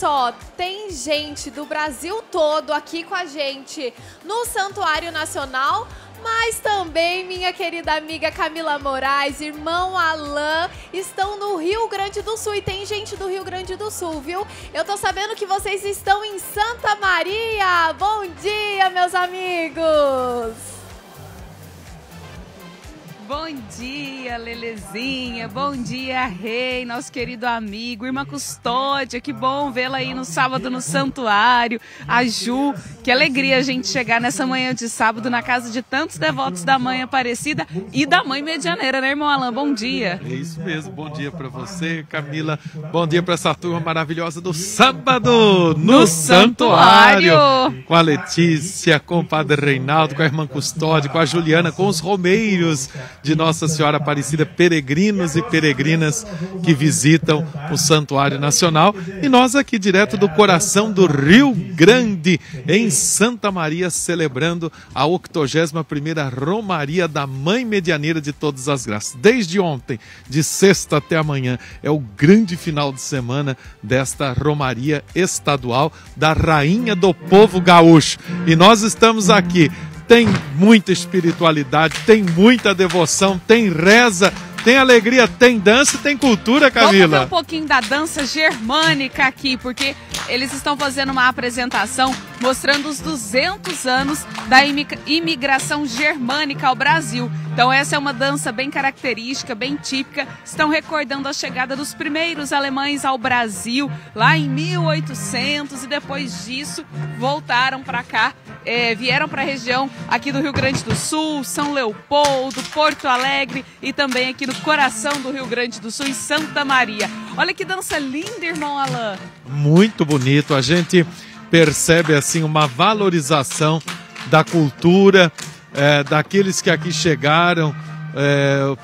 só, tem gente do Brasil todo aqui com a gente no Santuário Nacional, mas também minha querida amiga Camila Moraes, irmão Alan, estão no Rio Grande do Sul. E tem gente do Rio Grande do Sul, viu? Eu tô sabendo que vocês estão em Santa Maria. Bom dia, meus amigos! Bom dia, Lelezinha, bom dia, Rei, nosso querido amigo, irmã Custódia, que bom vê-la aí no Sábado no Santuário, a Ju, que alegria a gente chegar nessa manhã de sábado na casa de tantos devotos da Mãe Aparecida e da Mãe Medianeira, né, irmão Alan? Bom dia. É isso mesmo, bom dia pra você, Camila, bom dia pra essa turma maravilhosa do Sábado no Santuário, com a Letícia, com o Padre Reinaldo, com a irmã Custódia, com a Juliana, com os romeiros de Nossa Senhora Aparecida, peregrinos e peregrinas que visitam o Santuário Nacional. E nós aqui direto do coração do Rio Grande, em Santa Maria, celebrando a 81ª Romaria da Mãe Medianeira de Todas as Graças. Desde ontem, de sexta até amanhã, é o grande final de semana desta Romaria Estadual da Rainha do Povo Gaúcho. E nós estamos aqui. Tem muita espiritualidade, tem muita devoção, tem reza, tem alegria, tem dança, tem cultura, Camila. Vamos ver um pouquinho da dança germânica aqui, porque eles estão fazendo uma apresentação mostrando os 200 anos da imigração germânica ao Brasil. Então essa é uma dança bem característica, bem típica. Estão recordando a chegada dos primeiros alemães ao Brasil, lá em 1800, e depois disso voltaram para cá, vieram para a região aqui do Rio Grande do Sul, São Leopoldo, Porto Alegre e também aqui no coração do Rio Grande do Sul, em Santa Maria. Olha que dança linda, irmão Alan. Muito bonito, a gente percebe assim uma valorização da cultura, daqueles que aqui chegaram,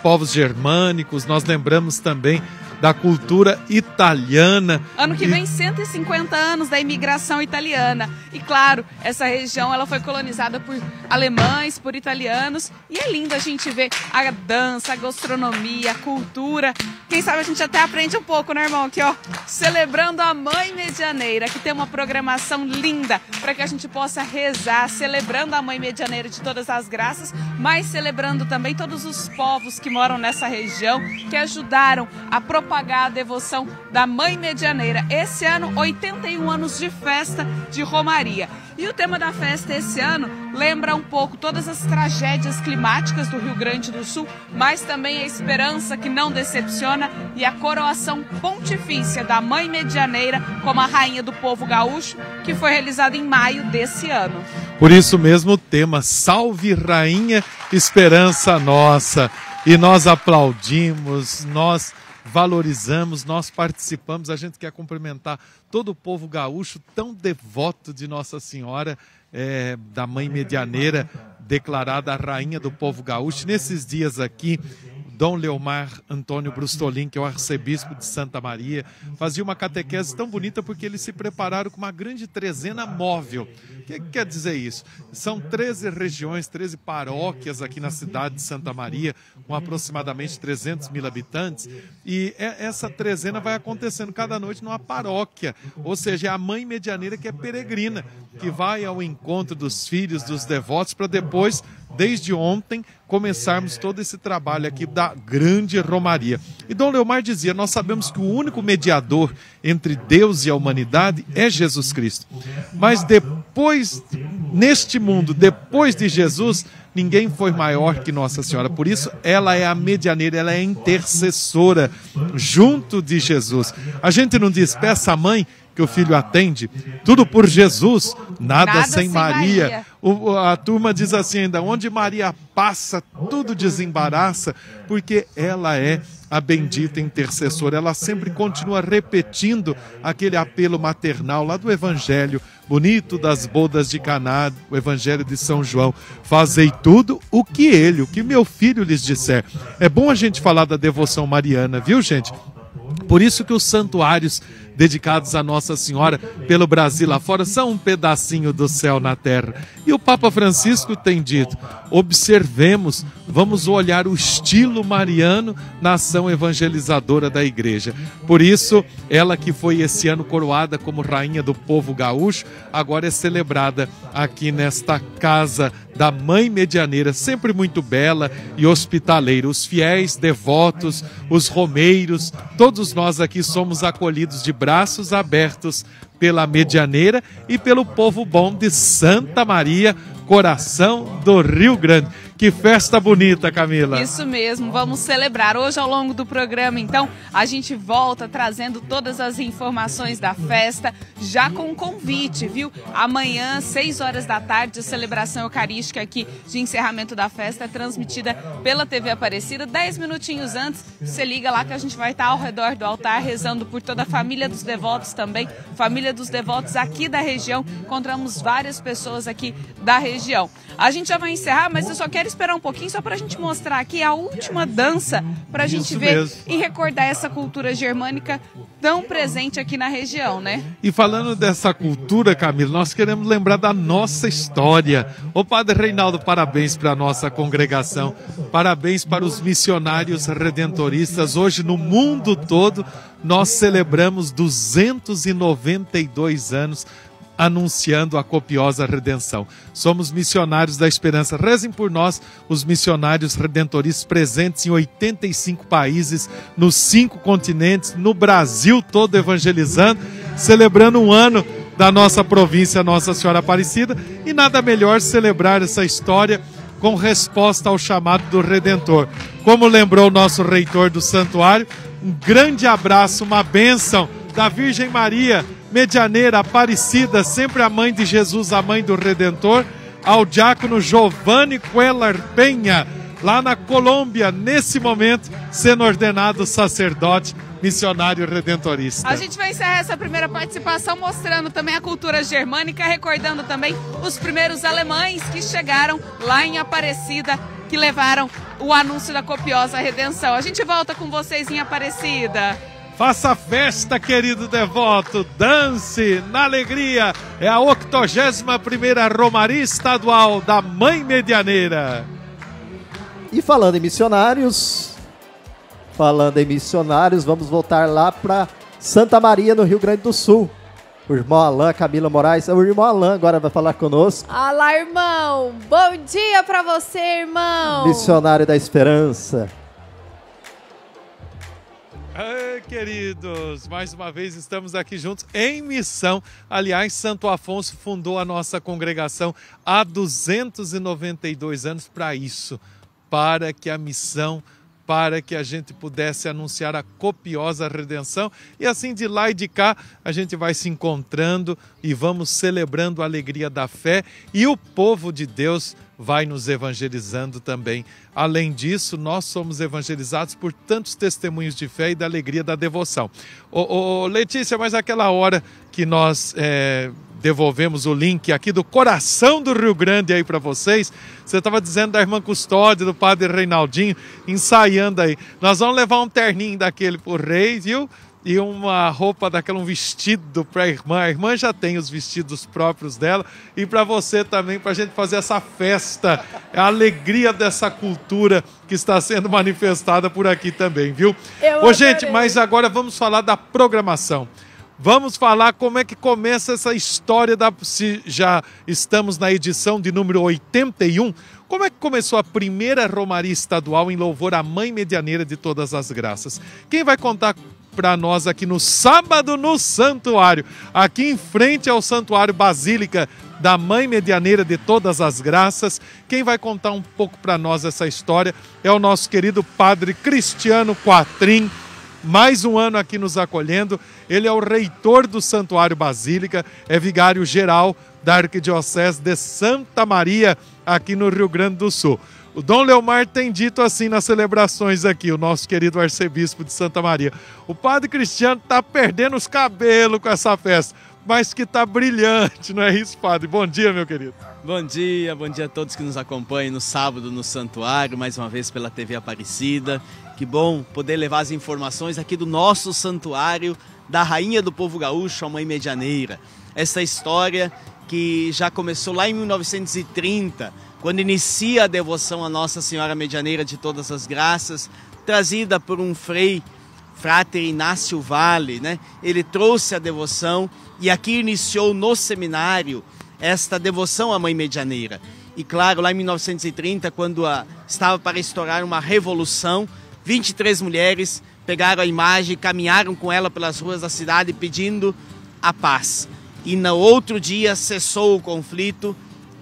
povos germânicos. Nós lembramos também da cultura italiana. Ano que vem, 150 anos da imigração italiana. E claro, essa região ela foi colonizada por alemães, por italianos. E é lindo a gente ver a dança, a gastronomia, a cultura. Quem sabe a gente até aprende um pouco, né, irmão? Aqui, ó, celebrando a Mãe Medianeira, que tem uma programação linda para que a gente possa rezar, celebrando a Mãe Medianeira de Todas as Graças, mas celebrando também todos os povos que moram nessa região, que ajudaram a propagar a devoção da Mãe Medianeira. Esse ano, 81 anos de festa de Romaria. E o tema da festa esse ano lembra um pouco todas as tragédias climáticas do Rio Grande do Sul, mas também a esperança que não decepciona e a coroação pontifícia da Mãe Medianeira como a Rainha do Povo Gaúcho, que foi realizada em maio desse ano. Por isso mesmo o tema, Salve Rainha, Esperança Nossa. E nós aplaudimos, nós valorizamos, nós participamos. A gente quer cumprimentar todo o povo gaúcho tão devoto de Nossa Senhora, da Mãe Medianeira, declarada a Rainha do Povo Gaúcho. Nesses dias aqui, Dom Leomar Antônio Brustolin, que é o arcebispo de Santa Maria, fazia uma catequese tão bonita porque eles se prepararam com uma grande trezena móvel. O que quer dizer isso? São 13 regiões, 13 paróquias aqui na cidade de Santa Maria, com aproximadamente 300.000 habitantes, e essa trezena vai acontecendo cada noite numa paróquia, ou seja, é a Mãe Medianeira que é peregrina, que vai ao encontro dos filhos, dos devotos, para depois, desde ontem, começarmos todo esse trabalho aqui da grande Romaria. E Dom Leomar dizia, nós sabemos que o único mediador entre Deus e a humanidade é Jesus Cristo. Mas depois, neste mundo, depois de Jesus, ninguém foi maior que Nossa Senhora. Por isso, ela é a medianeira, ela é a intercessora junto de Jesus. A gente não diz, peça à mãe que o filho atende, tudo por Jesus, nada sem Maria. A turma diz assim ainda, onde Maria passa, tudo desembaraça, porque ela é a bendita intercessora. Ela sempre continua repetindo aquele apelo maternal lá do Evangelho bonito das bodas de Caná, o Evangelho de São João. Fazei tudo o que meu filho lhes disser. É bom a gente falar da devoção mariana, viu, gente? Por isso que os santuários dedicados a Nossa Senhora pelo Brasil afora são um pedacinho do céu na terra. E o Papa Francisco tem dito, observemos, vamos olhar o estilo mariano na ação evangelizadora da Igreja. Por isso, ela que foi esse ano coroada como rainha do povo gaúcho, agora é celebrada aqui nesta casa da Mãe Medianeira, sempre muito bela e hospitaleira. Os fiéis, devotos, os romeiros, todos nós aqui somos acolhidos de braços abertos pela Medianeira e pelo povo bom de Santa Maria, coração do Rio Grande. Que festa bonita, Camila! Isso mesmo, vamos celebrar. Hoje, ao longo do programa, então, a gente volta trazendo todas as informações da festa, já com um convite, viu? Amanhã, 18h, a celebração eucarística aqui de encerramento da festa é transmitida pela TV Aparecida. 10 minutinhos antes, você liga lá que a gente vai estar ao redor do altar, rezando por toda a família dos devotos também, família dos devotos aqui da região. Encontramos várias pessoas aqui da região. A gente já vai encerrar, mas eu só quero esperar um pouquinho só para a gente mostrar aqui a última dança, para a gente ver mesmo e recordar essa cultura germânica tão presente aqui na região, né? E falando dessa cultura, Camila, nós queremos lembrar da nossa história. Ô Padre Reinaldo, parabéns para a nossa congregação, parabéns para os missionários redentoristas. Hoje no mundo todo nós celebramos 292 anos anunciando a copiosa redenção. Somos missionários da esperança. Rezem por nós, os missionários redentoristas presentes em 85 países, nos 5 continentes, no Brasil todo evangelizando, celebrando um ano da nossa província Nossa Senhora Aparecida, e nada melhor celebrar essa história com resposta ao chamado do Redentor. Como lembrou o nosso reitor do santuário, um grande abraço, uma bênção da Virgem Maria, Medianeira, Aparecida, sempre a mãe de Jesus, a mãe do Redentor, ao diácono Giovanni Queller Penha, lá na Colômbia, nesse momento, sendo ordenado sacerdote missionário redentorista. A gente vai encerrar essa primeira participação mostrando também a cultura germânica, recordando também os primeiros alemães que chegaram lá em Aparecida, que levaram o anúncio da copiosa redenção. A gente volta com vocês em Aparecida. Faça a festa, querido devoto, dance na alegria. É a 81ª Romaria Estadual da Mãe Medianeira. E falando em missionários, vamos voltar lá para Santa Maria, no Rio Grande do Sul. O irmão Alan, Camila Moraes, o irmão Alan agora vai falar conosco. Olá, irmão, bom dia para você, irmão. Missionário da Esperança. Ai, queridos, mais uma vez estamos aqui juntos em missão. Aliás, Santo Afonso fundou a nossa congregação há 292 anos para isso, para que a missão, para que a gente pudesse anunciar a copiosa redenção. E assim, de lá e de cá, a gente vai se encontrando e vamos celebrando a alegria da fé, e o povo de Deus vai nos evangelizando também. Além disso, nós somos evangelizados por tantos testemunhos de fé e da alegria da devoção. Letícia, mas aquela hora que nós devolvemos o link aqui do coração do Rio Grande aí para vocês, você estava dizendo da irmã Custódia, do padre Reinaldinho, ensaiando aí. Nós vamos levar um terninho daquele pro rei, viu? E uma roupa daquela, um vestido para a irmã. A irmã já tem os vestidos próprios dela. E para você também, para a gente fazer essa festa, a alegria dessa cultura que está sendo manifestada por aqui também, viu? Ô, gente, mas agora vamos falar da programação. Vamos falar como é que começa essa história, se já estamos na edição de número 81, como é que começou a primeira Romaria Estadual em louvor à Mãe Medianeira de Todas as Graças. Quem vai contar para nós aqui no Sábado no Santuário, aqui em frente ao Santuário Basílica da Mãe Medianeira de Todas as Graças, quem vai contar um pouco para nós essa história é o nosso querido Padre Cristiano Quatrinho, mais um ano aqui nos acolhendo. Ele é o reitor do Santuário Basílica, é vigário geral da Arquidiocese de Santa Maria, aqui no Rio Grande do Sul. O Dom Leomar tem dito assim nas celebrações aqui, o nosso querido arcebispo de Santa Maria. O padre Cristiano está perdendo os cabelos com essa festa, mas que está brilhante, não é isso, padre? Bom dia, meu querido. Bom dia a todos que nos acompanham no Sábado no Santuário, mais uma vez pela TV Aparecida. Que bom poder levar as informações aqui do nosso santuário da rainha do povo gaúcho, a Mãe Medianeira. Essa história que já começou lá em 1930, quando inicia a devoção à Nossa Senhora Medianeira de Todas as Graças, trazida por um frei, Frater Inácio Vale, né? Ele trouxe a devoção e aqui iniciou no seminário esta devoção à Mãe Medianeira. E claro, lá em 1930, quando estava para estourar uma revolução, 23 mulheres pegaram a imagem e caminharam com ela pelas ruas da cidade pedindo a paz. E no outro dia cessou o conflito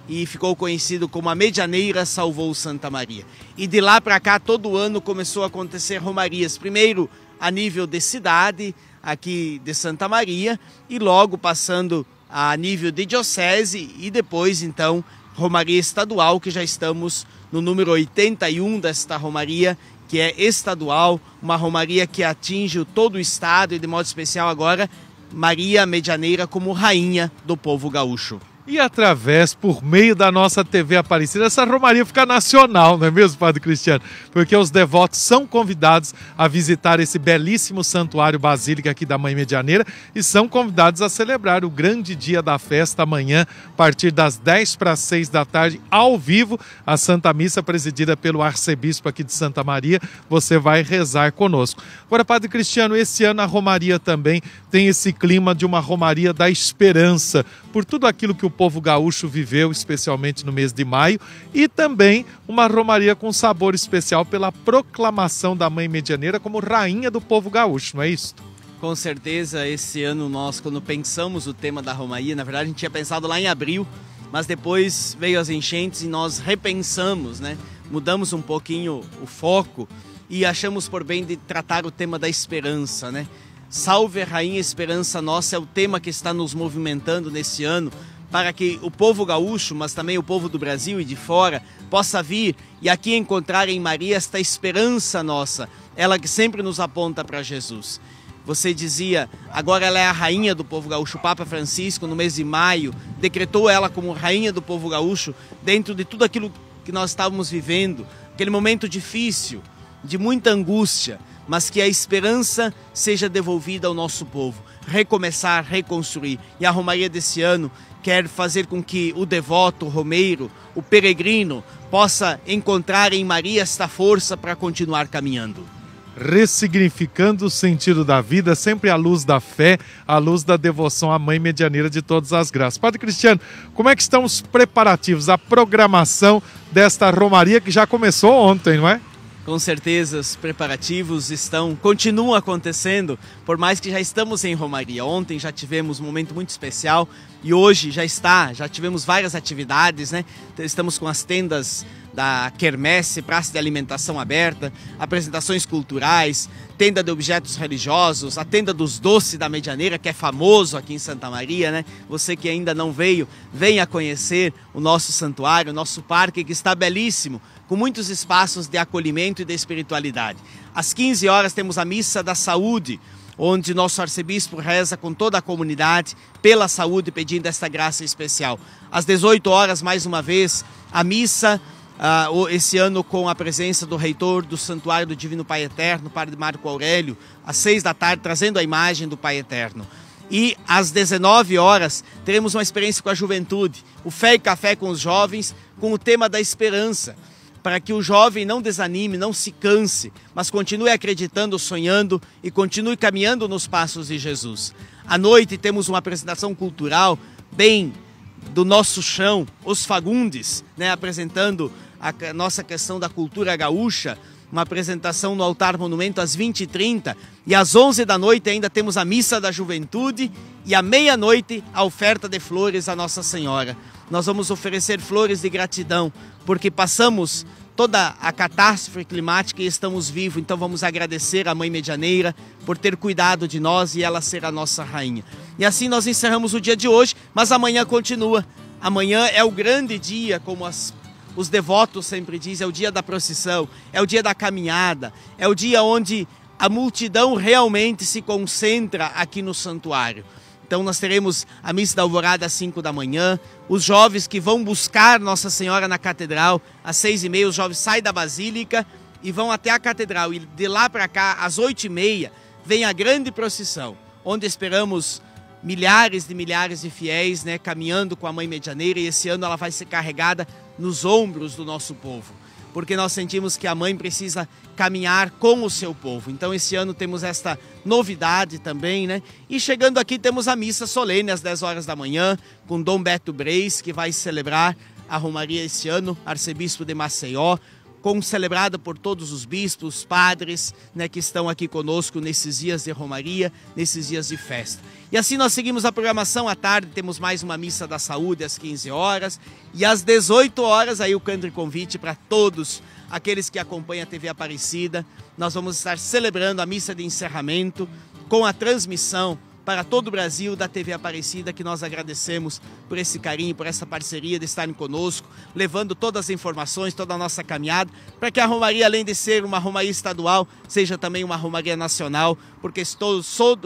e ficou conhecido como a Medianeira Salvou Santa Maria. E de lá para cá, todo ano começou a acontecer romarias. Primeiro a nível de cidade, aqui de Santa Maria, e logo passando a nível de diocese e depois então Romaria Estadual, que já estamos no número 81 desta Romaria, que é estadual, uma Romaria que atinge todo o estado e de modo especial agora Maria Medianeira como rainha do povo gaúcho. E através, por meio da nossa TV Aparecida, essa romaria fica nacional, não é mesmo, Padre Cristiano? Porque os devotos são convidados a visitar esse belíssimo santuário basílica aqui da Mãe Medianeira e são convidados a celebrar o grande dia da festa amanhã, a partir das 10 para as 6 da tarde, ao vivo, a Santa Missa presidida pelo arcebispo aqui de Santa Maria. Você vai rezar conosco. Agora, Padre Cristiano, esse ano a romaria também tem esse clima de uma romaria da esperança, por tudo aquilo que o povo gaúcho viveu, especialmente no mês de maio, e também uma romaria com sabor especial pela proclamação da Mãe Medianeira como rainha do povo gaúcho, não é isso? Com certeza, esse ano nós, quando pensamos o tema da romaria, na verdade a gente tinha pensado lá em abril, mas depois veio as enchentes e nós repensamos, né? Mudamos um pouquinho o foco e achamos por bem de tratar o tema da esperança, né? Salve Rainha Esperança Nossa é o tema que está nos movimentando nesse ano, para que o povo gaúcho, mas também o povo do Brasil e de fora, possa vir e aqui encontrar em Maria esta esperança nossa, ela que sempre nos aponta para Jesus. Você dizia, agora ela é a rainha do povo gaúcho. O Papa Francisco, no mês de maio, decretou ela como rainha do povo gaúcho, dentro de tudo aquilo que nós estávamos vivendo, aquele momento difícil, de muita angústia, mas que a esperança seja devolvida ao nosso povo. Recomeçar, reconstruir. E a romaria desse ano quer fazer com que o devoto, o romeiro, o peregrino possa encontrar em Maria esta força para continuar caminhando. Ressignificando o sentido da vida, sempre à luz da fé, à luz da devoção à Mãe Medianeira de Todas as Graças. Padre Cristiano, como é que estão os preparativos, a programação desta romaria que já começou ontem, não é? Com certeza, os preparativos continuam acontecendo, por mais que já estamos em romaria. Ontem já tivemos um momento muito especial e hoje já tivemos várias atividades, né? Estamos com as tendas da quermesse, praça de alimentação aberta, apresentações culturais, tenda de objetos religiosos, a tenda dos doces da Medianeira, que é famoso aqui em Santa Maria, né? Você que ainda não veio, venha conhecer o nosso santuário, o nosso parque, que está belíssimo, com muitos espaços de acolhimento e de espiritualidade. Às 15 horas temos a Missa da Saúde, onde nosso arcebispo reza com toda a comunidade pela saúde, pedindo esta graça especial. Às 18 horas, mais uma vez, a missa, esse ano com a presença do reitor do Santuário do Divino Pai Eterno, Padre Marco Aurélio, às 6 da tarde, trazendo a imagem do Pai Eterno. E às 19 horas teremos uma experiência com a juventude, o Fé e Café com os jovens, com o tema da esperança, para que o jovem não desanime, não se canse, mas continue acreditando, sonhando e continue caminhando nos passos de Jesus. À noite temos uma apresentação cultural bem do nosso chão, os Fagundes, né, apresentando a nossa questão da cultura gaúcha, uma apresentação no Altar Monumento às 20h30 e às 11 da noite ainda temos a Missa da Juventude e à meia-noite a oferta de flores à Nossa Senhora. Nós vamos oferecer flores de gratidão, porque passamos toda a catástrofe climática e estamos vivos, então vamos agradecer à Mãe Medianeira por ter cuidado de nós e ela ser a nossa rainha. E assim nós encerramos o dia de hoje, mas amanhã continua. Amanhã é o grande dia, como os devotos sempre dizem, é o dia da procissão, é o dia da caminhada, é o dia onde a multidão realmente se concentra aqui no santuário. Então nós teremos a Missa da Alvorada às 5 da manhã, os jovens que vão buscar Nossa Senhora na Catedral, às 6h30 os jovens saem da Basílica e vão até a Catedral. E de lá para cá, às 8h30, vem a grande procissão, onde esperamos milhares de fiéis, né, caminhando com a Mãe Medianeira, e esse ano ela vai ser carregada nos ombros do nosso povo, porque nós sentimos que a Mãe precisa caminhar com o seu povo. Então esse ano temos esta novidade também, né? E chegando aqui temos a missa solene às 10 horas da manhã, com Dom Beto Breis, que vai celebrar a Romaria esse ano, arcebispo de Maceió, celebrada por todos os bispos, padres, né, que estão aqui conosco nesses dias de Romaria, nesses dias de festa. E assim nós seguimos a programação. À tarde temos mais uma missa da saúde às 15 horas e às 18 horas aí o canto e convite para todos aqueles que acompanham a TV Aparecida. Nós vamos estar celebrando a missa de encerramento com a transmissão para todo o Brasil da TV Aparecida, que nós agradecemos por esse carinho, por essa parceria de estarem conosco, levando todas as informações, toda a nossa caminhada, para que a Romaria, além de ser uma Romaria estadual, seja também uma Romaria nacional, porque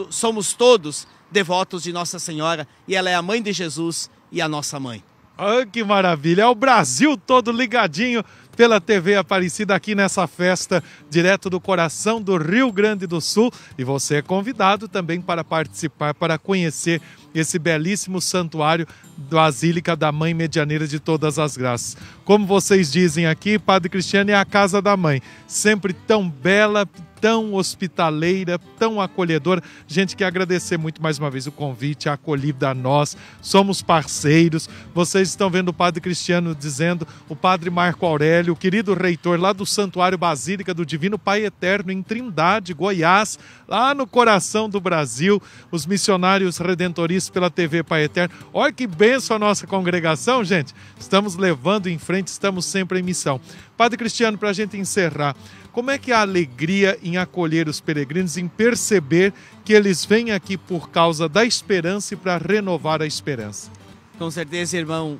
somos todos devotos de Nossa Senhora, e ela é a Mãe de Jesus e a nossa Mãe. Oh, que maravilha! É o Brasil todo ligadinho pela TV Aparecida aqui nessa festa direto do coração do Rio Grande do Sul. E você é convidado também para participar, para conhecer esse belíssimo santuário Basílica da Mãe Medianeira de Todas as Graças. Como vocês dizem aqui, Padre Cristiano, é a casa da Mãe. Sempre tão bela, tão hospitaleira, tão acolhedora. Gente, quer agradecer muito mais uma vez o convite, a acolhida a nós. Somos parceiros. Vocês estão vendo o Padre Cristiano dizendo, o Padre Marco Aurélio, o querido reitor lá do Santuário Basílica do Divino Pai Eterno, em Trindade, Goiás, lá no coração do Brasil, os missionários redentoristas pela TV Pai Eterno. Olha que benção a nossa congregação, gente. Estamos levando em frente, estamos sempre em missão. Padre Cristiano, para a gente encerrar, como é que a alegria em acolher os peregrinos, em perceber que eles vêm aqui por causa da esperança e para renovar a esperança? Com certeza, irmão.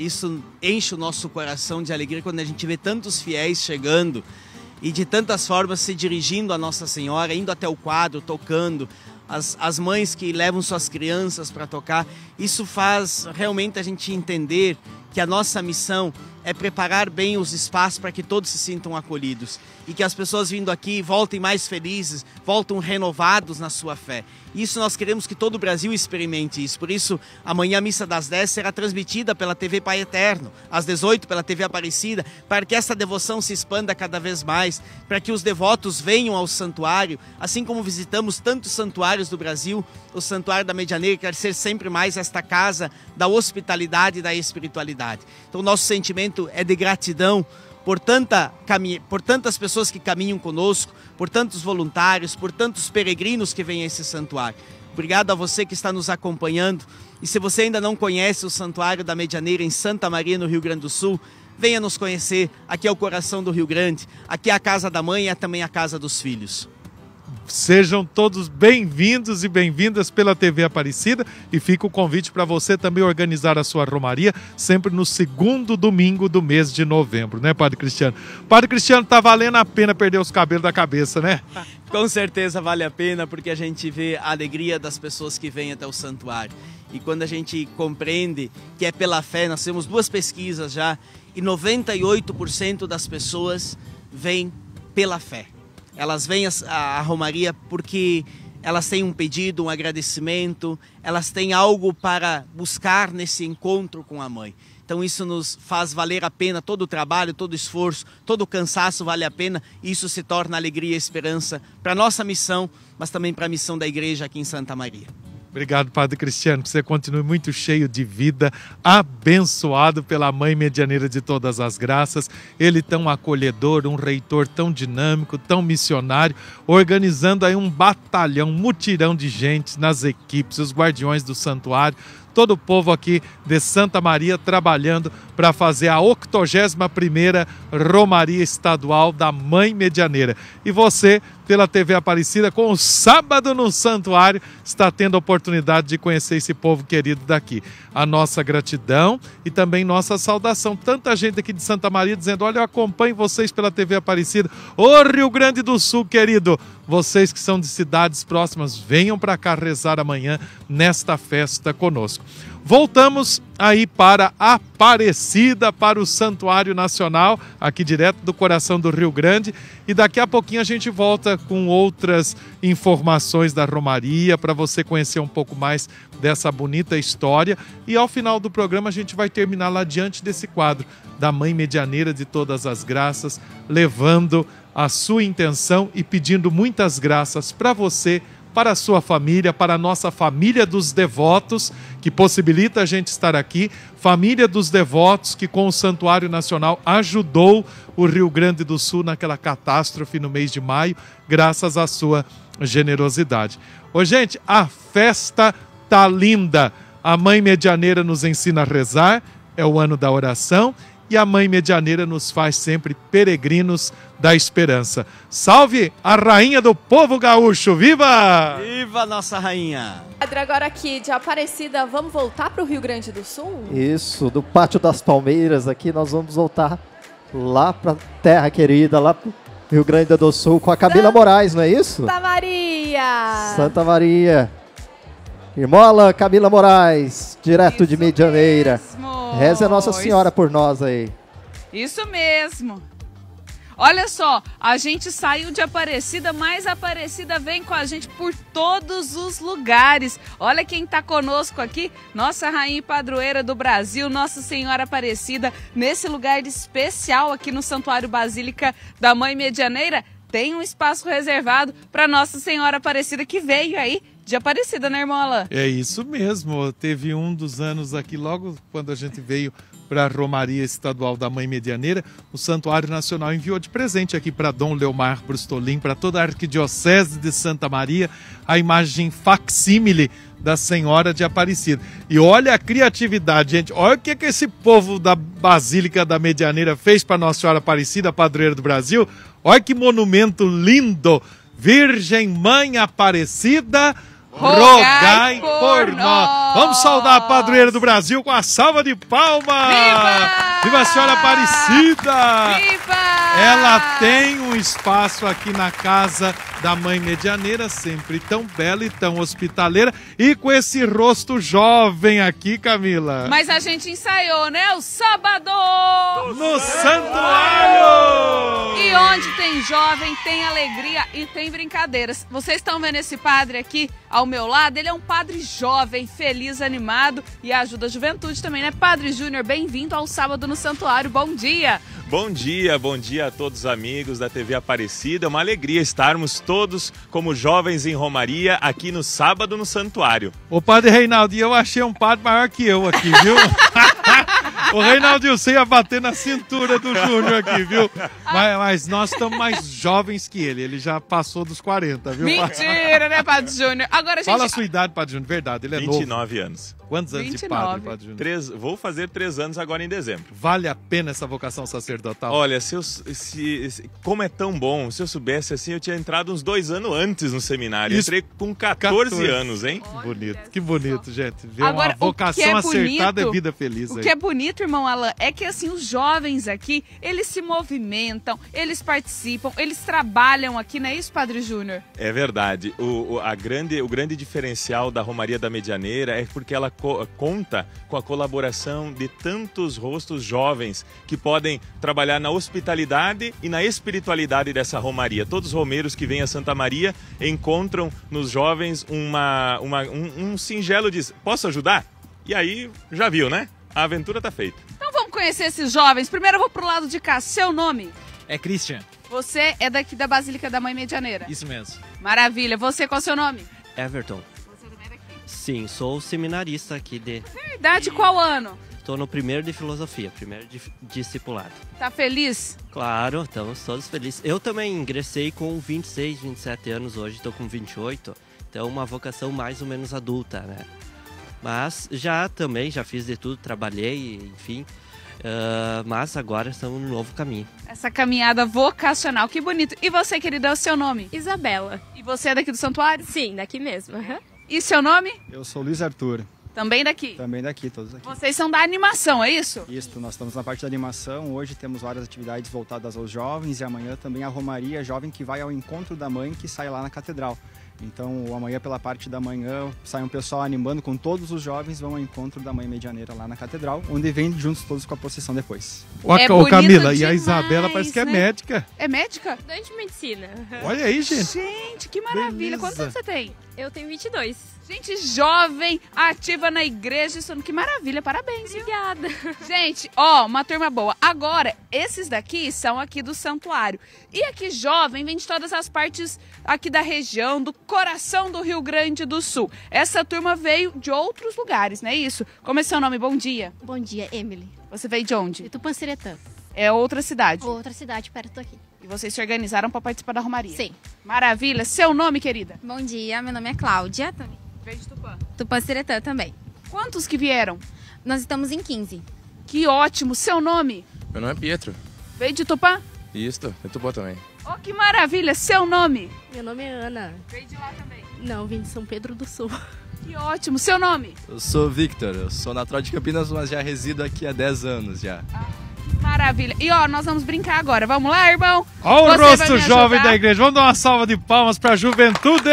Isso enche o nosso coração de alegria quando a gente vê tantos fiéis chegando e de tantas formas se dirigindo a Nossa Senhora, indo até o quadro, tocando, as mães que levam suas crianças para tocar. Isso faz realmente a gente entender que a nossa missão é preparar bem os espaços para que todos se sintam acolhidos e que as pessoas vindo aqui voltem mais felizes, voltam renovados na sua fé. Isso nós queremos que todo o Brasil experimente isso. Por isso, amanhã a missa das 10 será transmitida pela TV Pai Eterno, às 18 pela TV Aparecida, para que essa devoção se expanda cada vez mais, para que os devotos venham ao santuário, assim como visitamos tantos santuários do Brasil, o Santuário da Medianeira quer ser sempre mais esta casa da hospitalidade e da espiritualidade. Então, nosso sentimento é de gratidão por tantas pessoas que caminham conosco, por tantos voluntários, por tantos peregrinos que vêm a esse santuário. Obrigado a você que está nos acompanhando. E se você ainda não conhece o Santuário da Medianeira em Santa Maria, no Rio Grande do Sul, venha nos conhecer. Aqui é o coração do Rio Grande, aqui é a casa da mãe e é também a casa dos filhos. Sejam todos bem-vindos e bem-vindas pela TV Aparecida, e fica o convite para você também organizar a sua romaria sempre no segundo domingo do mês de novembro, né, Padre Cristiano? Padre Cristiano, tá valendo a pena perder os cabelos da cabeça, né? Com certeza vale a pena, porque a gente vê a alegria das pessoas que vêm até o santuário. E quando a gente compreende que é pela fé, nós temos duas pesquisas já, e 98% das pessoas vêm pela fé. Elas vêm à Romaria porque elas têm um pedido, um agradecimento, elas têm algo para buscar nesse encontro com a Mãe. Então isso nos faz valer a pena todo o trabalho, todo o esforço, todo o cansaço vale a pena. Isso se torna alegria e esperança para a nossa missão, mas também para a missão da Igreja aqui em Santa Maria. Obrigado, Padre Cristiano, que você continue muito cheio de vida, abençoado pela Mãe Medianeira de Todas as Graças. Ele tão acolhedor, um reitor tão dinâmico, tão missionário, organizando aí um batalhão, um mutirão de gente nas equipes, os guardiões do santuário, todo o povo aqui de Santa Maria trabalhando para fazer a 81ª Romaria Estadual da Mãe Medianeira. E você, pela TV Aparecida, com o Sábado no Santuário, está tendo a oportunidade de conhecer esse povo querido daqui. A nossa gratidão e também nossa saudação. Tanta gente aqui de Santa Maria dizendo, olha, eu acompanho vocês pela TV Aparecida. Ô Rio Grande do Sul, querido, Vocês que são de cidades próximas, venham para cá rezar amanhã nesta festa conosco. Voltamos aí para Aparecida, para o Santuário Nacional, aqui direto do coração do Rio Grande. E daqui a pouquinho a gente volta com outras informações da Romaria, para você conhecer um pouco mais dessa bonita história. E ao final do programa a gente vai terminar lá diante desse quadro da Mãe Medianeira de Todas as Graças, levando a sua intenção e pedindo muitas graças para você, para a sua família, para a nossa família dos devotos, que possibilita a gente estar aqui, família dos devotos que com o Santuário Nacional ajudou o Rio Grande do Sul naquela catástrofe no mês de maio, graças à sua generosidade. Ô gente, a festa tá linda, a Mãe Medianeira nos ensina a rezar, é o ano da oração, e a Mãe Medianeira nos faz sempre peregrinos da esperança. Salve a rainha do povo gaúcho! Viva! Viva nossa rainha! Padre, agora aqui de Aparecida, vamos voltar para o Rio Grande do Sul? Isso, do Pátio das Palmeiras aqui, nós vamos voltar lá para terra querida, lá para o Rio Grande do Sul, com a Camila Moraes, não é isso? Santa Maria! Santa Maria! Irmão Alan, Camila Moraes, direto de Medianeira. Reza a Nossa Senhora por nós aí. Isso mesmo. Olha só, a gente saiu de Aparecida, mas Aparecida vem com a gente por todos os lugares. Olha quem está conosco aqui, nossa rainha e padroeira do Brasil, Nossa Senhora Aparecida, nesse lugar especial aqui no Santuário Basílica da Mãe Medianeira. Tem um espaço reservado para Nossa Senhora Aparecida, que veio aí de Aparecida, né, irmão Alan? É isso mesmo. Teve um dos anos aqui, logo quando a gente veio para a Romaria Estadual da Mãe Medianeira, o Santuário Nacional enviou de presente aqui para Dom Leomar Brustolin, para toda a Arquidiocese de Santa Maria, a imagem facsímile da Senhora de Aparecida. E olha a criatividade, gente. Olha o que que esse povo da Basílica da Medianeira fez para Nossa Senhora Aparecida, padroeira do Brasil. Olha que monumento lindo! Virgem Mãe Aparecida, rogai por nós! Vamos saudar a padroeira do Brasil com a salva de palmas! Viva! Viva a Senhora Aparecida! Viva! Ela tem um espaço aqui na casa da Mãe Medianeira, sempre tão bela e tão hospitaleira, e com esse rosto jovem aqui, Camila. Mas a gente ensaiou, né? O sábado no santuário! E onde tem jovem, tem alegria e tem brincadeiras. Vocês estão vendo esse padre aqui ao meu lado? Ele é um padre jovem, feliz, animado e ajuda a juventude também, né? Padre Júnior, bem-vindo ao Sábado no Santuário. Bom dia! Bom dia a todos os amigos da TV Aparecida. É uma alegria estarmos todos como jovens em Romaria aqui no Sábado no Santuário. Ô Padre Reinaldo, eu achei um padre maior que eu aqui, viu? O Reinaldinho, você ia bater na cintura do Júnior aqui, viu? Mas nós estamos mais jovens que ele. Ele já passou dos 40, viu? Mentira, né, Padre Júnior? Agora, gente... Fala a sua idade, Padre Júnior. Verdade, ele é 29 novo. 29 anos. Quantos anos 29. De padre, Padre Júnior? Vou fazer 3 anos agora em dezembro. Vale a pena essa vocação sacerdotal? Olha, como é tão bom, se eu soubesse assim, eu tinha entrado uns 2 anos antes no seminário. Isso. Entrei com 14 anos, hein? Olha, bonito. Que bonito, gente. Ver agora, uma vocação acertada é vida feliz. O que é bonito, irmão Alan, é que assim, os jovens aqui, eles se movimentam, eles participam, eles trabalham aqui, não é isso, Padre Júnior? É verdade. O grande diferencial da Romaria da Medianeira é porque ela conta com a colaboração de tantos rostos jovens que podem trabalhar na hospitalidade e na espiritualidade dessa Romaria. Todos os romeiros que vêm a Santa Maria encontram nos jovens um singelo diz, posso ajudar? E aí, já viu, né? A aventura tá feita. Então vamos conhecer esses jovens. Primeiro eu vou pro lado de cá. Seu nome? É Christian. Você é daqui da Basílica da Mãe Medianeira? Isso mesmo. Maravilha. Você, qual é o seu nome? Everton. Você também é daqui? Sim, sou seminarista aqui de... Verdade, qual ano? Estou no primeiro de filosofia, primeiro de discipulado. Tá feliz? Claro, estamos todos felizes. Eu também ingressei com 26, 27 anos hoje, estou com 28. Então uma vocação mais ou menos adulta, né? Mas já fiz de tudo, trabalhei, enfim, mas agora estamos num novo caminho. Essa caminhada vocacional, que bonito. E você, querida, o seu nome? Isabela. E você é daqui do santuário? Sim, daqui mesmo. Uhum. E seu nome? Eu sou Luiz Arthur. Também daqui? Também daqui, todos aqui. Vocês são da animação, é isso? Isso, nós estamos na parte da animação. Hoje temos várias atividades voltadas aos jovens e amanhã também a Romaria Jovem, que vai ao encontro da mãe, que sai lá na Catedral. Então, amanhã pela parte da manhã, sai um pessoal animando com todos os jovens, vão ao encontro da Mãe Medianeira lá na Catedral, onde vem juntos todos com a procissão depois. É o Camila, demais, e a Isabela parece que é, né? Médica. É médica? Estudante de medicina. Olha aí, gente. Gente, que maravilha. Beleza. Quantos anos você tem? Eu tenho 22. Gente, jovem, ativa na igreja, isso, que maravilha, parabéns. Obrigada. Gente, ó, uma turma boa. Agora, esses daqui são aqui do santuário. E aqui, jovem, vem de todas as partes aqui da região, do coração do Rio Grande do Sul. Essa turma veio de outros lugares, não é isso? Como é seu nome? Bom dia. Bom dia, Emily. Você veio de onde? De Tupanciretã. É outra cidade? Outra cidade, perto daqui. E vocês se organizaram para participar da Romaria? Sim. Maravilha. Seu nome, querida? Bom dia, meu nome é Cláudia. Também. Veio de Tupã. Tupanciretã também. Quantos que vieram? Nós estamos em 15. Que ótimo. Seu nome? Meu nome é Pietro. Veio de Tupã? Isso, de Tupã também. Oh, que maravilha. Seu nome? Meu nome é Ana. Veio de lá também? Não, vim de São Pedro do Sul. Que ótimo. Seu nome? Eu sou Victor. Eu sou natural de Campinas, mas já resido aqui há 10 anos já. Ah. Maravilha. E ó, nós vamos brincar agora. Vamos lá, irmão? Olha o rosto jovem da igreja. Vamos dar uma salva de palmas para a juventude.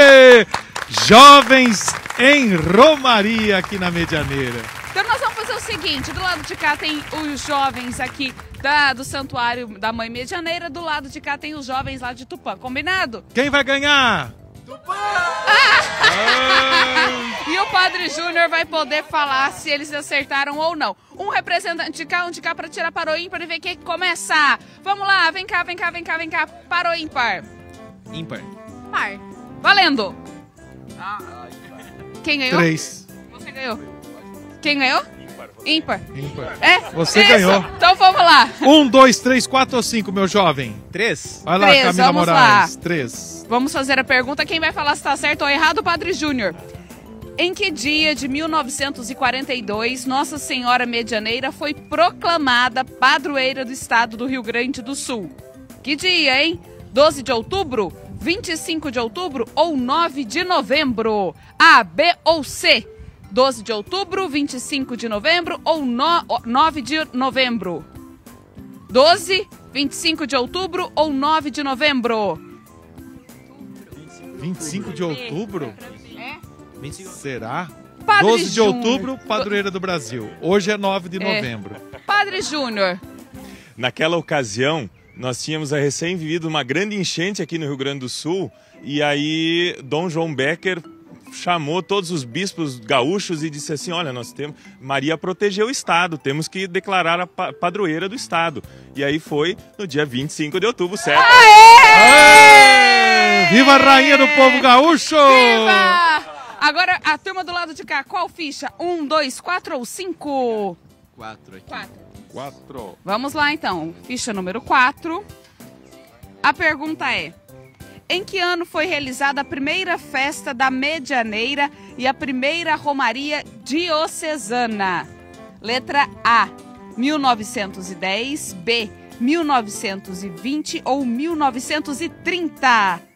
Jovens em Romaria aqui na Medianeira. Então nós vamos fazer o seguinte. Do lado de cá tem os jovens aqui do Santuário da Mãe Medianeira. Do lado de cá tem os jovens lá de Tupã. Combinado? Quem vai ganhar? Tupã! E o Padre Júnior vai poder falar se eles acertaram ou não. Um representante de cá, um de cá, para tirar para o ímpar e ver quem começa. Vamos lá, vem cá, vem cá, vem cá, vem cá. Para o ímpar. Ímpar. Par. Valendo. Quem ganhou? 3. Você ganhou. Quem ganhou? Ímpar. Ímpar. É? Você ganhou. Então vamos lá. 1, 2, 3, 4 ou 5, meu jovem? 3. Vai lá, Camila Moraes. 3. Vamos fazer a pergunta. Quem vai falar se está certo ou errado? Padre Júnior. Em que dia de 1942 Nossa Senhora Medianeira foi proclamada padroeira do estado do Rio Grande do Sul? Que dia, hein? 12 de outubro, 25 de outubro ou 9 de novembro? A, B ou C? 12 de outubro, 25 de novembro ou 9 de novembro? 12, 25 de outubro ou 9 de novembro? 25 de outubro? Será? Padre 12 de Júnior. Outubro, padroeira do Brasil. Hoje é 9 de novembro. Padre Júnior. Naquela ocasião, nós tínhamos recém-vivido uma grande enchente aqui no Rio Grande do Sul. E aí, Dom João Becker chamou todos os bispos gaúchos e disse assim, olha, nós temos... Maria protegeu o Estado, temos que declarar a padroeira do Estado. E aí foi no dia 25 de outubro, certo? Aê! Aê! Viva a rainha do povo gaúcho! Viva! Agora, a turma do lado de cá, qual ficha? 1, 2, 4 ou 5? 4 aqui. 4. Vamos lá, então. Ficha número 4. A pergunta é, em que ano foi realizada a primeira festa da Medianeira e a primeira Romaria diocesana? Letra A, 1910, B, 1920 ou 1930? 1930.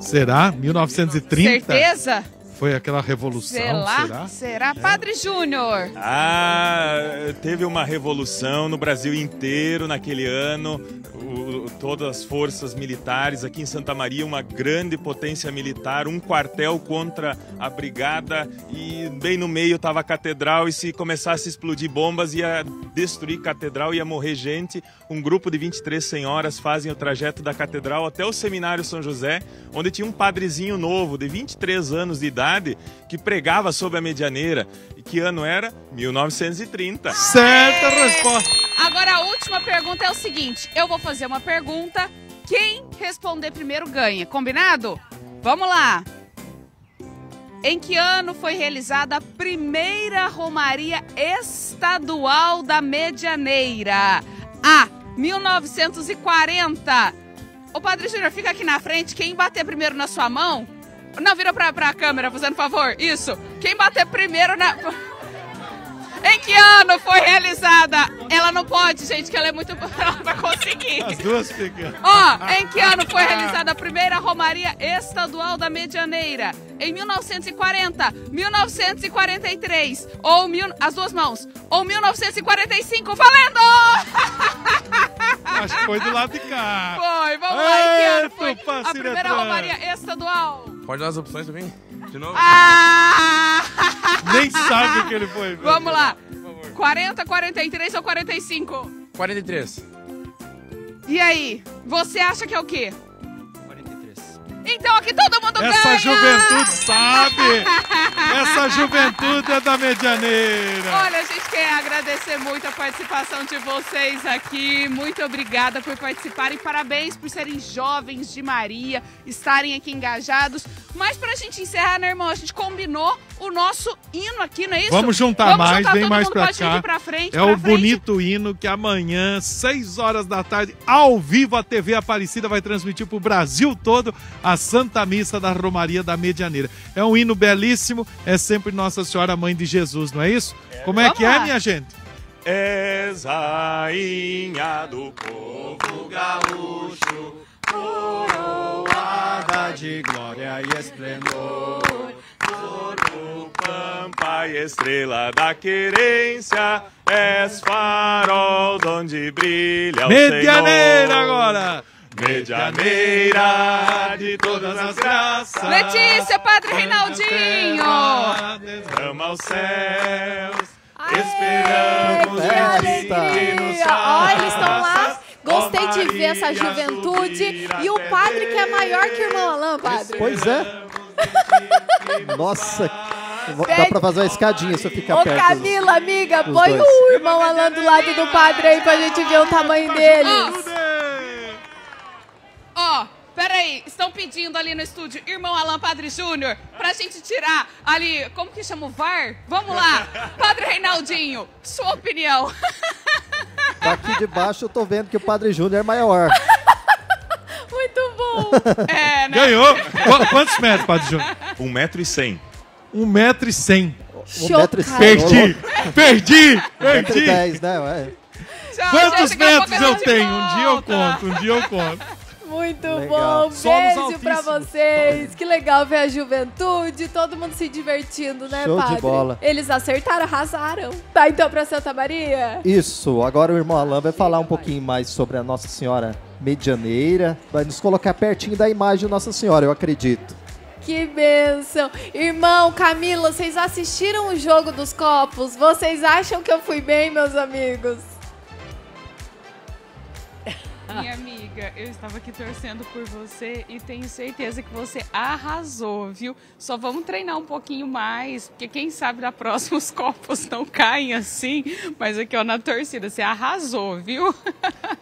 Será? 1930? Certeza? Foi aquela revolução, será? Será? Padre Júnior. Ah, teve uma revolução no Brasil inteiro naquele ano. Todas as forças militares aqui em Santa Maria, uma grande potência militar, um quartel contra a brigada e bem no meio estava a catedral e se começasse a explodir bombas ia destruir a catedral, ia morrer gente. Um grupo de 23 senhoras fazem o trajeto da catedral até o Seminário São José, onde tinha um padrezinho novo de 23 anos de idade que pregava sobre a Medianeira. E que ano era? 1930. Certa resposta! Agora a última pergunta é o seguinte, eu vou fazer uma pergunta, quem responder primeiro ganha, combinado? Vamos lá! Em que ano foi realizada a primeira Romaria Estadual da Medianeira? A, 1940. Ô Padre Júnior, fica aqui na frente, quem bater primeiro na sua mão... Não, vira pra câmera, fazendo favor, isso! Quem bater primeiro na... Em que ano foi realizada? Ela não pode, gente, que ela é muito brava pra conseguir. As duas ficam. Ó, em que ano foi realizada a primeira Romaria Estadual da Medianeira? Em 1940, 1943, ou as duas mãos, ou 1945, valendo! Acho que foi do lado de cá. Foi, vamos lá, em que ano foi a primeira Romaria Estadual? Pode dar as opções também? De novo? Ah! Nem sabe o que ele foi. Vamos lá. 40, 43 ou 45? 43. E aí? Você acha que é o quê? 43. Então aqui todo mundo ganha! Essa juventude sabe! Essa juventude é da Medianeira! Olha, a gente quer agradecer muito a participação de vocês aqui. Muito obrigada por participarem. Parabéns por serem jovens de Maria, estarem aqui engajados. Mas pra gente encerrar, né, irmão? A gente combinou o nosso hino aqui, não é isso? Vamos juntar mais, bem mais pra cá. É o bonito hino que amanhã, 6 horas da tarde, ao vivo, a TV Aparecida vai transmitir pro Brasil todo a Santa Missa da Romaria da Medianeira. É um hino belíssimo, é sempre Nossa Senhora Mãe de Jesus, não é isso? Como é que é, minha gente? És rainha do povo gaúcho, coroada de glória e esplendor, ouro, pampa e estrela da querência, és farol onde brilha o Medianeira Senhor. Agora! Medianeira de todas as graças, Letícia, Padre Reinaldinho, derrama os céus, esperamos em ti que nos faças. Olha, estão lá. Gostei de ver essa juventude e o padre que é maior que o irmão Alan, padre. Pois é. Nossa, dá pra fazer uma escadinha se eu ficar perto. Ô Camila, amiga, põe o irmão Alan do lado do padre aí pra gente ver o tamanho deles. Ó, peraí, estão pedindo ali no estúdio, irmão Alan, Padre Júnior, pra gente tirar ali, como que chama o VAR? Vamos lá, Padre Reinaldinho, sua opinião. Daqui de baixo eu tô vendo que o Padre Júnior é maior. Muito bom. É, né? Ganhou. Quantos metros, Padre Júnior? 1,100 m. 1,1 m. 1,1 m. Perdi. 1,10 m, né? Ué. Quantos metros eu tenho? Um dia eu conto, Muito legal. Bom, beijo pra vocês. Que legal ver a juventude, todo mundo se divertindo, né, Show padre? De bola. Eles acertaram, arrasaram. Tá, então, pra Santa Maria? Isso, agora o irmão Alan vai falar um pouquinho mais sobre a Nossa Senhora Medianeira, vai nos colocar pertinho da imagem de Nossa Senhora, eu acredito. Que bênção! Irmão, Camila, vocês assistiram o jogo dos copos? Vocês acham que eu fui bem, meus amigos? Minha amiga, eu estava aqui torcendo por você e tenho certeza que você arrasou, viu? Só vamos treinar um pouquinho mais, porque quem sabe na próxima os copos não caem assim, mas aqui ó, na torcida, você arrasou, viu?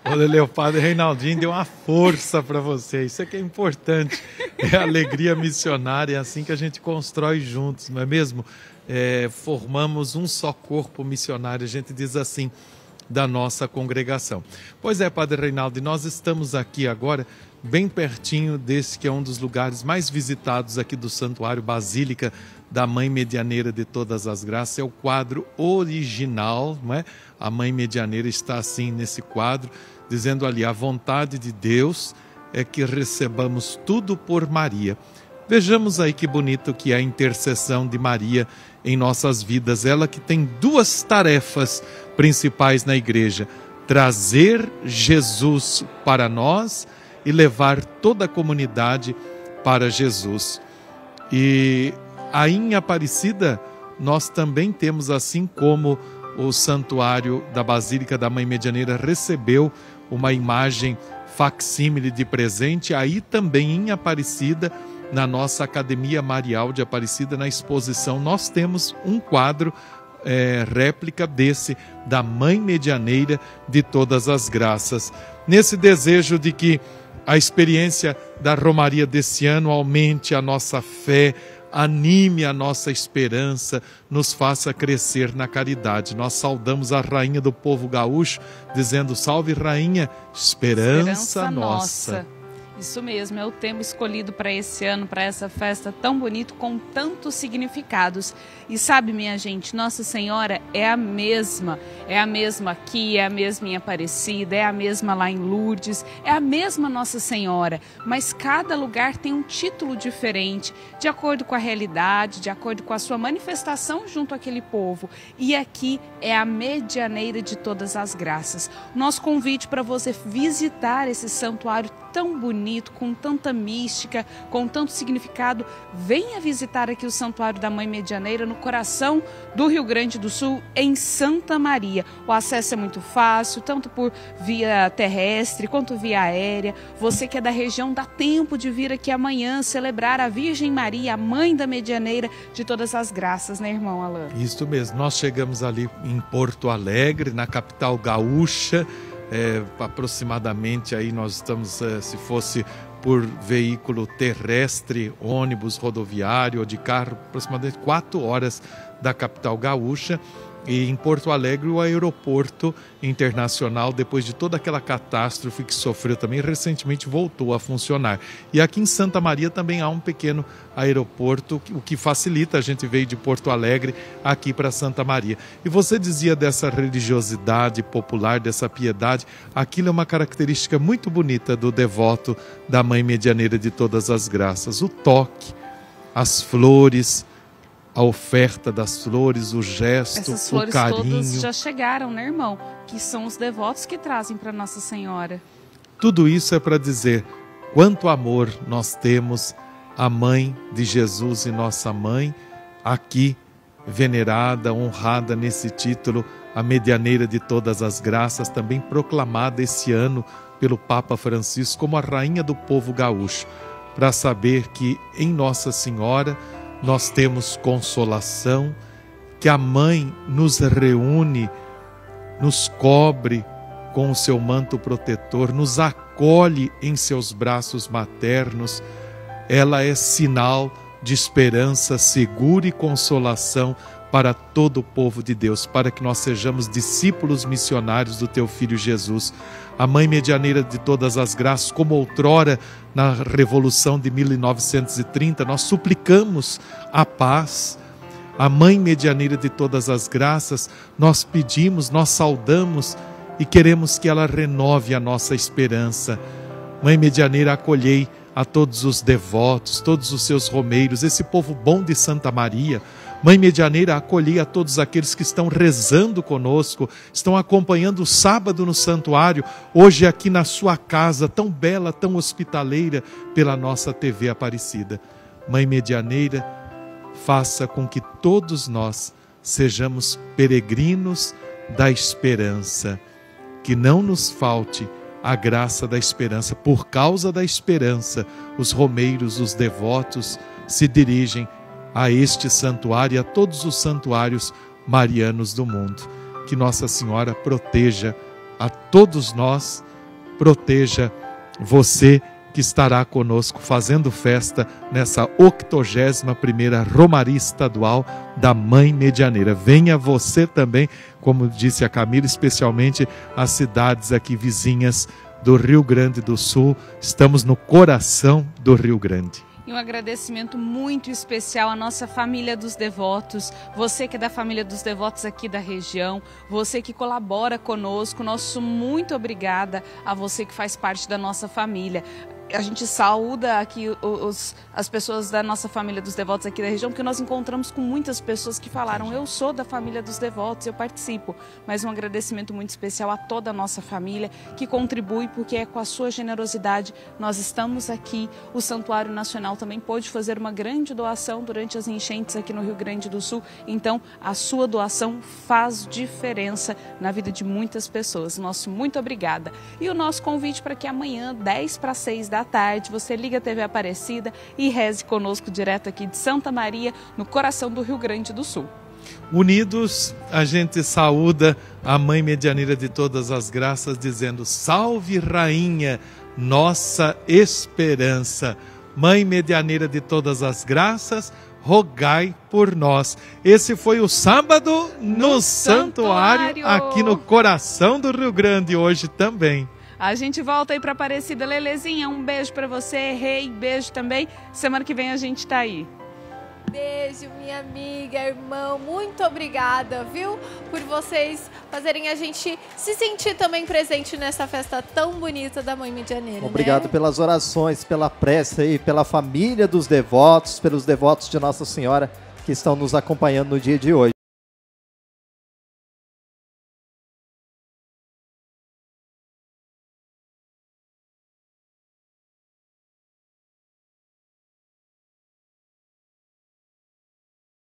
Olha, Leopardo Reinaldinho deu uma força para você, isso é que é importante, é a alegria missionária, é assim que a gente constrói juntos, não é mesmo? É, formamos um só corpo missionário, a gente diz assim, da nossa congregação. Pois é, Padre Reinaldo, e nós estamos aqui agora bem pertinho desse que é um dos lugares mais visitados aqui do Santuário Basílica da Mãe Medianeira de Todas as Graças. É o quadro original, não é? A Mãe Medianeira está assim nesse quadro, dizendo ali, a vontade de Deus é que recebamos tudo por Maria. Vejamos aí que bonito que é a intercessão de Maria em nossas vidas. Ela que tem duas tarefas principais na igreja: trazer Jesus para nós e levar toda a comunidade para Jesus. E aí em Aparecida nós também temos, assim como o santuário da Basílica da Mãe Medianeira recebeu uma imagem facsímile de presente, aí também em Aparecida, na nossa Academia Marial de Aparecida, na exposição, nós temos um quadro réplica desse, da Mãe Medianeira de Todas as Graças. Nesse desejo de que a experiência da Romaria desse ano aumente a nossa fé, anime a nossa esperança, nos faça crescer na caridade. Nós saudamos a Rainha do povo gaúcho, dizendo: salve Rainha, esperança nossa. Isso mesmo, é o tema escolhido para esse ano, para essa festa tão bonita, com tantos significados. E sabe, minha gente, Nossa Senhora é a mesma aqui, é a mesma em Aparecida, é a mesma lá em Lourdes, é a mesma Nossa Senhora, mas cada lugar tem um título diferente, de acordo com a realidade, de acordo com a sua manifestação junto àquele povo. E aqui é a Medianeira de Todas as Graças. Nosso convite para você visitar esse santuário tão bonito, com tanta mística, com tanto significado. Venha visitar aqui o Santuário da Mãe Medianeira, no coração do Rio Grande do Sul, em Santa Maria. O acesso é muito fácil, tanto por via terrestre quanto via aérea. Você que é da região, dá tempo de vir aqui amanhã celebrar a Virgem Maria, a Mãe da Medianeira de Todas as Graças, né, irmão Alan? Isso mesmo, nós chegamos ali em Porto Alegre, na capital gaúcha. Aproximadamente aí nós estamos, se fosse por veículo terrestre, ônibus, rodoviário ou de carro, aproximadamente 4 horas da capital gaúcha. E em Porto Alegre, o aeroporto internacional, depois de toda aquela catástrofe que sofreu também, recentemente voltou a funcionar. E aqui em Santa Maria também há um pequeno aeroporto, o que facilita. A gente veio de Porto Alegre aqui para Santa Maria. E você dizia dessa religiosidade popular, dessa piedade. Aquilo é uma característica muito bonita do devoto da Mãe Medianeira de Todas as Graças. O toque, as flores, a oferta das flores, o gesto, essas flores, o carinho. Todas já chegaram, né, irmão? Que são os devotos que trazem para Nossa Senhora. Tudo isso é para dizer quanto amor nós temos à Mãe de Jesus e Nossa Mãe, aqui venerada, honrada nesse título, a Medianeira de Todas as Graças, também proclamada esse ano pelo Papa Francisco como a Rainha do Povo Gaúcho, para saber que em Nossa Senhora nós temos consolação, que a Mãe nos reúne, nos cobre com o seu manto protetor, nos acolhe em seus braços maternos. Ela é sinal de esperança segura e consolação para todo o povo de Deus, para que nós sejamos discípulos missionários do teu Filho Jesus. A Mãe Medianeira de Todas as Graças, como outrora na Revolução de 1930, nós suplicamos a paz. A Mãe Medianeira de Todas as Graças, nós pedimos, nós saudamos e queremos que ela renove a nossa esperança. Mãe Medianeira, acolhei a todos os devotos, todos os seus romeiros, esse povo bom de Santa Maria. Mãe Medianeira, acolhi a todos aqueles que estão rezando conosco, estão acompanhando o Sábado no Santuário, hoje aqui na sua casa, tão bela, tão hospitaleira, pela nossa TV Aparecida. Mãe Medianeira, faça com que todos nós sejamos peregrinos da esperança, que não nos falte a graça da esperança. Por causa da esperança, os romeiros, os devotos se dirigem a este santuário e a todos os santuários marianos do mundo. Que Nossa Senhora proteja a todos nós, proteja você que estará conosco fazendo festa nessa 81ª Romaria Estadual da Mãe Medianeira. Venha você também, como disse a Camila, especialmente as cidades aqui vizinhas do Rio Grande do Sul. Estamos no coração do Rio Grande. E um agradecimento muito especial à nossa família dos devotos, você que é da família dos devotos aqui da região, você que colabora conosco, nosso muito obrigada a você que faz parte da nossa família. A gente saúda aqui as pessoas da nossa família dos devotos aqui da região, porque nós encontramos com muitas pessoas que falaram: eu sou da família dos devotos, eu participo. Mas um agradecimento muito especial a toda a nossa família que contribui, porque é com a sua generosidade nós estamos aqui. O Santuário Nacional também pôde fazer uma grande doação durante as enchentes aqui no Rio Grande do Sul. Então, a sua doação faz diferença na vida de muitas pessoas. Nosso muito obrigada. E o nosso convite para que amanhã, 10 para 6 da tarde, você liga a TV Aparecida e reze conosco direto aqui de Santa Maria, no coração do Rio Grande do Sul. Unidos, a gente saúda a Mãe Medianeira de Todas as Graças, dizendo: salve Rainha, nossa esperança. Mãe Medianeira de Todas as Graças, rogai por nós. Esse foi o Sábado no Santuário, aqui no coração do Rio Grande, hoje também. A gente volta aí para Aparecida. Lelezinha, um beijo para você. Rei, beijo também. Semana que vem a gente tá aí. Beijo, minha amiga, irmão, muito obrigada, viu? Por vocês fazerem a gente se sentir também presente nessa festa tão bonita da Mãe Medianeira. Obrigado, né? Pelas orações, pela prece aí, pela família dos devotos, pelos devotos de Nossa Senhora que estão nos acompanhando no dia de hoje.